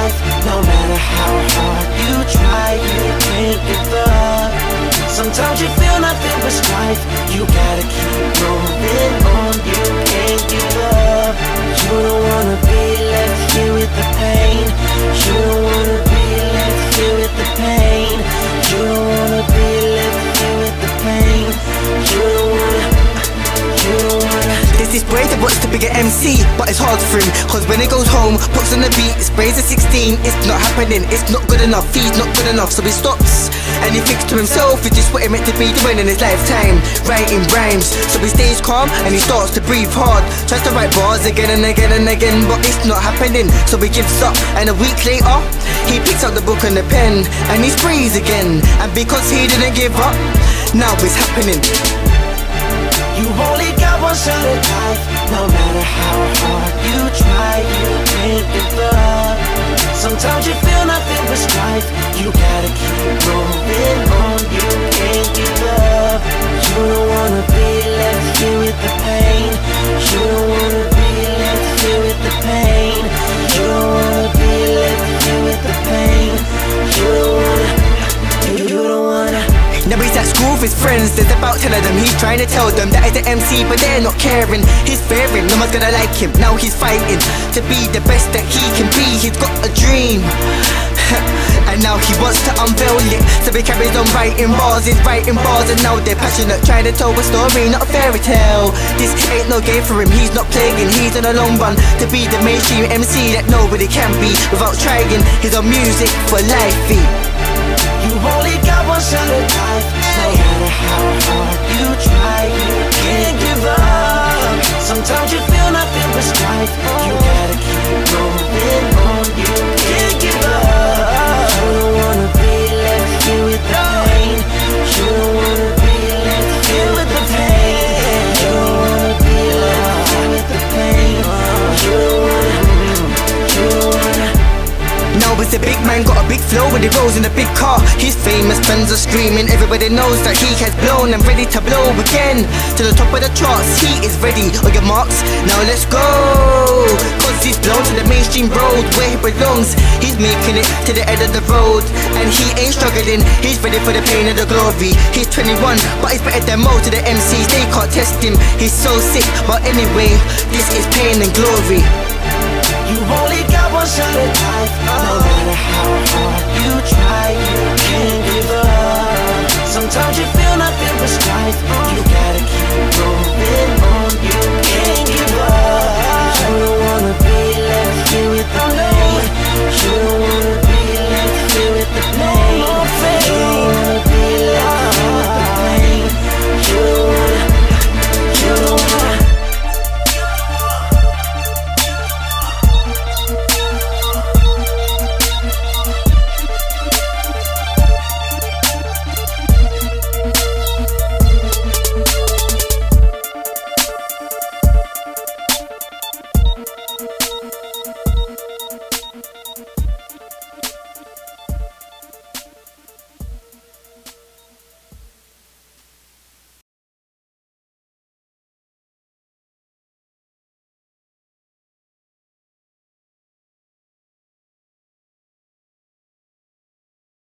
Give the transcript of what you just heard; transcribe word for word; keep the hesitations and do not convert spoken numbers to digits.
life. No matter how hard you try, you can't give up. Sometimes you feel nothing but strife. You gotta keep moving on, you can't give up. You don't wanna be left here with the pain. You don't wanna be left here with the pain. You don't wanna be left here with the pain. You don't wanna, you don't wanna. There's this braid that wants to be an M C, but it's hard for him, cause when he goes home, puts on the beat, sprays a sixteen. It's not happening, it's not good enough, he's not good enough, so he stops. And he thinks to himself, it's just what he meant to be doing in his lifetime, writing rhymes. So he stays calm and he starts to breathe hard. Tries to write bars again and again and again, but it's not happening, so he gives up. And a week later, he picks up the book and the pen, and he sprays again. And because he didn't give up, now it's happening. You only got one shot at life. No matter how hard you try, you can't give up. Sometimes you feel nothing but strife. You gotta keep moving on, you can't give up. You don't wanna be left here with the pain. You don't wanna be left here with the pain. You don't wanna be left here with the pain. You don't wanna, you don't wanna. Now he's at school with his friends, there's about ten of them. He's trying to tell them that he's an M C, but they're not caring. He's fearing, no one's gonna like him. Now he's fighting to be the best that he can be. He's got a dream, and now he wants to unveil it. So he carries on writing bars, he's writing bars, and now they're passionate, trying to tell a story, not a fairy tale. This ain't no game for him, he's not playing. He's on a long run to be the mainstream M C that nobody can be without trying. He's on music for lifey. You only got one shot at life. No matter how hard you try, you can't give up. Sometimes you feel nothing but strife. You gotta keep moving on, you can't give up. You don't wanna be left here with the pain. You don't wanna be left here with the pain. You don't wanna be left here with the pain. You don't wanna, you don't wanna. Now it's a big man, got a big flow when he rolls in a big car. His famous fans are screaming, everybody knows that he has blown and ready to blow again. To the top of the charts, he is ready. On your marks, now let's go. Cause he's blown to the mainstream road where he belongs. He's making it to the end of the road, and he ain't struggling, he's ready for the pain and the glory. He's twenty-one, but he's better than most of the M Cs, they can't test him. He's so sick, but anyway, this is pain and glory. You only got one shot at life. No matter how